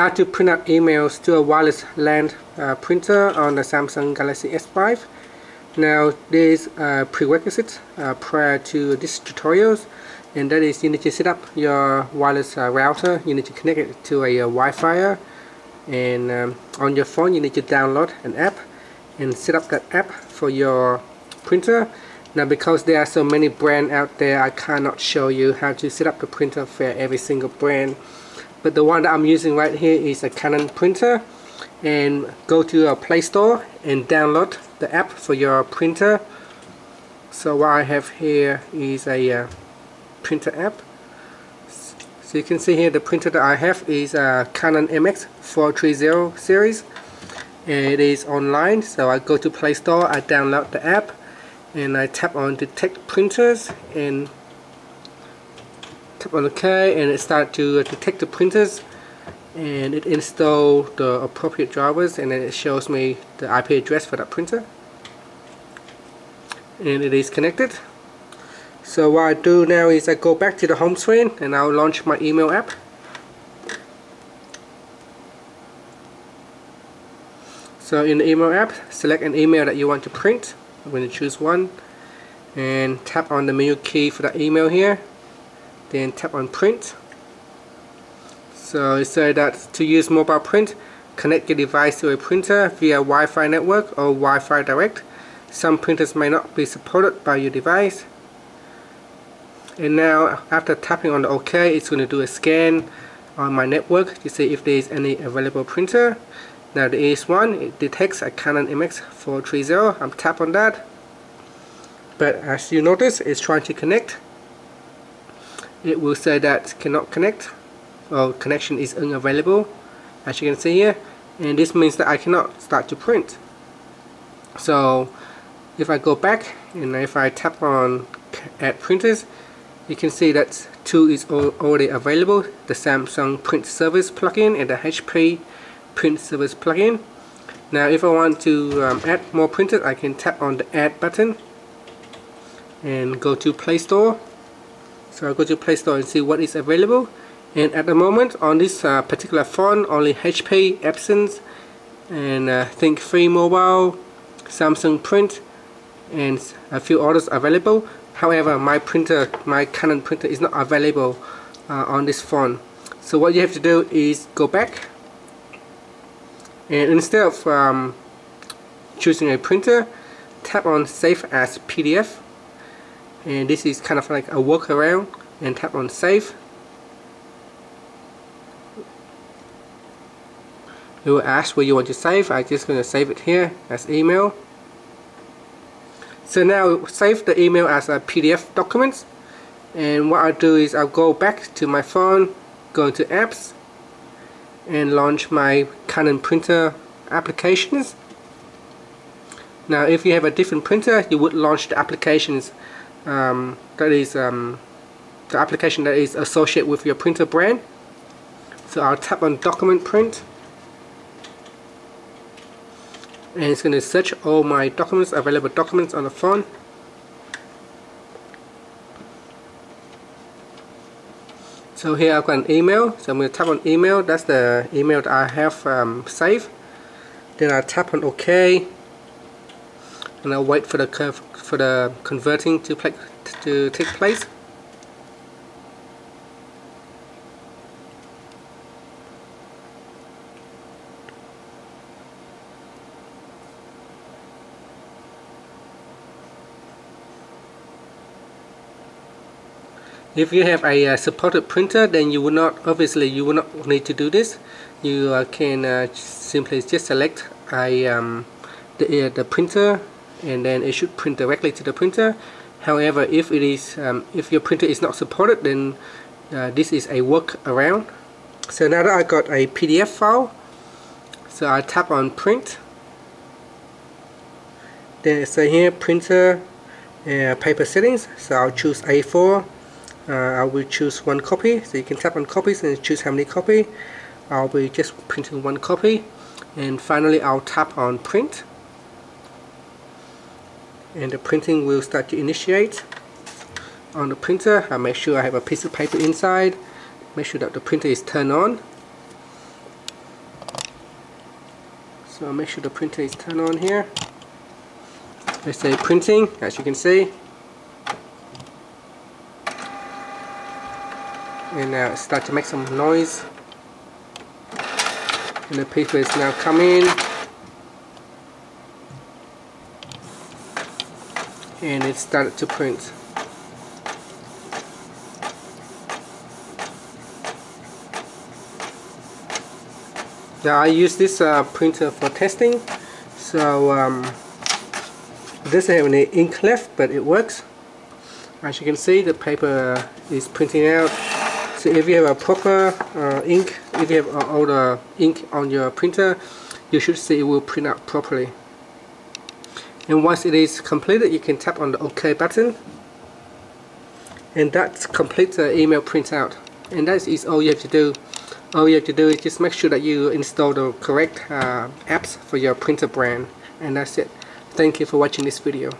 how to print out emails to a wireless LAN printer on the Samsung Galaxy S5. Now there is a prerequisite prior to this tutorial, and that is you need to set up your wireless router. You need to connect it to a Wi-Fi, and on your phone you need to download an app and set up that app for your printer. Now, because there are so many brands out there, I cannot show you how to set up the printer for every single brand. But the one that I'm using right here is a Canon printer, and go to your Play Store and download the app for your printer. So what I have here is a printer app. So you can see here the printer that I have is a Canon MX430 series, and it is online. So I go to Play Store, I download the app, and I tap on detect printers and tap on OK, and it starts to detect the printers, and it installs the appropriate drivers, and then it shows me the IP address for that printer, and it is connected. So what I do now is I go back to the home screen and I'll launch my email app. So in the email app, select an email that you want to print. I'm going to choose one and tap on the menu key for that email here, then tap on print. So it says that to use mobile print, connect your device to a printer via Wi-Fi network or Wi-Fi Direct. Some printers may not be supported by your device. And now after tapping on the OK, it's going to do a scan on my network to see if there is any available printer. Now there is one. It detects a Canon MX430. I'm tap on that, but as you notice, it's trying to connect. It will say that cannot connect, or connection is unavailable, as you can see here. And this means that I cannot start to print. So if I go back and if I tap on add printers, you can see that two is already available: the Samsung print service plugin and the HP print service plugin. Now if I want to add more printers, I can tap on the add button and go to Play Store. So I go to Play Store and see what is available, and at the moment on this particular phone only HP, Epson, and Think Free Mobile, Samsung print, and a few others available. However, my Canon printer is not available on this phone. So what you have to do is go back, and instead of choosing a printer, tap on Save as PDF, and this is kind of like a workaround, and tap on Save. It will ask where you want to save. I'm just going to save it here as email. So now save the email as a PDF document, and what I'll do is I'll go back to my phone, go to Apps, and launch my Canon printer applications. Now if you have a different printer, you would launch the applications that is the application that is associated with your printer brand. So I'll tap on document print, and it's going to search all my documents, available documents on the phone. So here I've got an email, so I'm going to tap on email. That's the email that I have saved. Then I tap on OK, and I'll wait for the converting to take place. If you have a supported printer, then you will not, obviously you will not need to do this. You can simply just select the printer, and then it should print directly to the printer. However, if it is if your printer is not supported, then this is a workaround. So now that I got a PDF file, so I tap on print. Then it says here printer paper settings. So I'll choose A4. I will choose one copy, so you can tap on copies and choose how many copy. I'll be just printing one copy, and finally I'll tap on print, and the printing will start to initiate on the printer. I make sure I have a piece of paper inside, make sure that the printer is turned on, So make sure the printer is turned on here. Let's say printing, as you can see. And now it's starting to make some noise. And the paper is now coming. And it started to print. Now I use this printer for testing, so it doesn't have any ink left, but it works. As you can see, the paper is printing out. So if you have a proper ink, if you have all the ink on your printer, you should see it will print out properly. And once it is completed, you can tap on the OK button, and that completes the email printout. And that is all you have to do. All you have to do is just make sure that you install the correct apps for your printer brand, and that's it. Thank you for watching this video.